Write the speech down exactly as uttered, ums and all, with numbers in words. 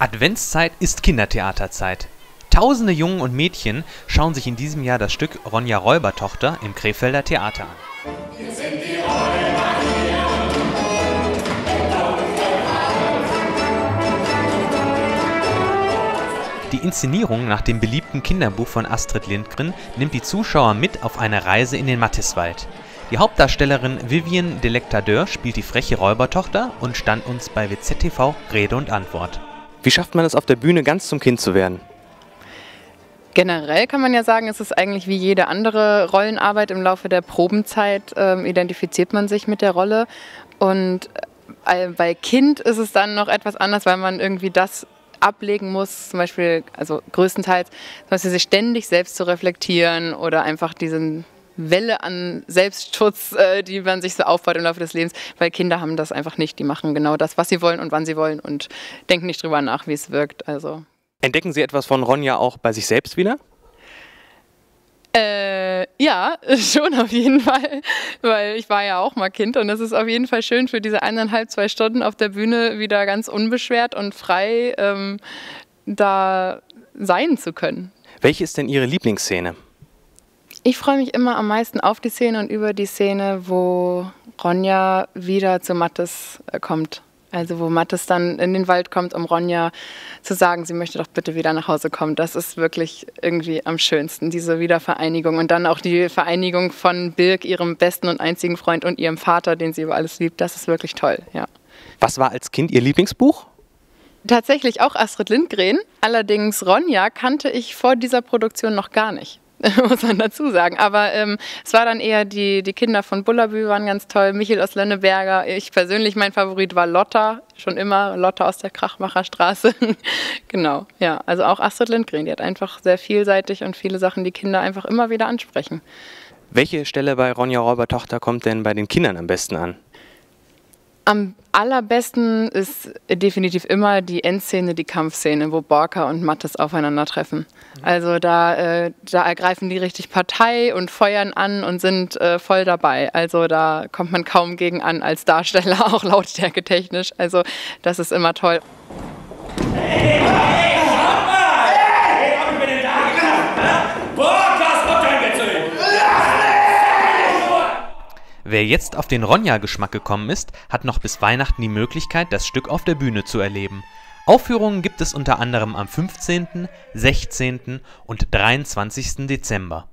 Adventszeit ist Kindertheaterzeit. Tausende Jungen und Mädchen schauen sich in diesem Jahr das Stück Ronja Räubertochter im Krefelder Theater an. Hier sind die Räuber hier. Die Inszenierung nach dem beliebten Kinderbuch von Astrid Lindgren nimmt die Zuschauer mit auf eine Reise in den Mattiswald. Die Hauptdarstellerin Vivien Delekta-Dörr spielt die freche Räubertochter und stand uns bei W Z T V Rede und Antwort. Wie schafft man es auf der Bühne, ganz zum Kind zu werden? Generell kann man ja sagen, es ist eigentlich wie jede andere Rollenarbeit. Im Laufe der Probenzeit äh, identifiziert man sich mit der Rolle. Und äh, bei Kind ist es dann noch etwas anders, weil man irgendwie das ablegen muss, zum Beispiel, also größtenteils, zum Beispiel sich ständig selbst zu reflektieren oder einfach diesen Welle an Selbstschutz, die man sich so aufbaut im Laufe des Lebens, weil Kinder haben das einfach nicht. Die machen genau das, was sie wollen und wann sie wollen und denken nicht drüber nach, wie es wirkt. Also. Entdecken Sie etwas von Ronja auch bei sich selbst wieder? Äh, ja, schon auf jeden Fall, weil ich war ja auch mal Kind und es ist auf jeden Fall schön, für diese eineinhalb, zwei Stunden auf der Bühne wieder ganz unbeschwert und frei ähm, da sein zu können. Welche ist denn Ihre Lieblingsszene? Ich freue mich immer am meisten auf die Szene und über die Szene, wo Ronja wieder zu Mattis kommt. Also wo Mattis dann in den Wald kommt, um Ronja zu sagen, sie möchte doch bitte wieder nach Hause kommen. Das ist wirklich irgendwie am schönsten, diese Wiedervereinigung. Und dann auch die Vereinigung von Birg, ihrem besten und einzigen Freund, und ihrem Vater, den sie über alles liebt. Das ist wirklich toll, ja. Was war als Kind Ihr Lieblingsbuch? Tatsächlich auch Astrid Lindgren. Allerdings Ronja kannte ich vor dieser Produktion noch gar nicht. Muss man dazu sagen. Aber ähm, es war dann eher die, die Kinder von Bullerbü waren ganz toll, Michael aus Lönneberger. Ich persönlich, mein Favorit war Lotta, schon immer, Lotta aus der Krachmacherstraße. Genau, ja. Also auch Astrid Lindgren, die hat einfach sehr vielseitig und viele Sachen, die Kinder einfach immer wieder ansprechen. Welche Stelle bei Ronja Räubertochter kommt denn bei den Kindern am besten an? Am allerbesten ist definitiv immer die Endszene, die Kampfszene, wo Borka und Mattis aufeinandertreffen. Also da, äh, da ergreifen die richtig Partei und feuern an und sind äh, voll dabei. Also da kommt man kaum gegen an als Darsteller, auch lautstärketechnisch. Also das ist immer toll. Hey, hey, hey, schaut mal! Hey, hab ich mir den Tag gedacht! Borkas Bottangezüge! Wer jetzt auf den Ronja-Geschmack gekommen ist, hat noch bis Weihnachten die Möglichkeit, das Stück auf der Bühne zu erleben. Aufführungen gibt es unter anderem am fünfzehnten, sechzehnten und dreiundzwanzigsten Dezember.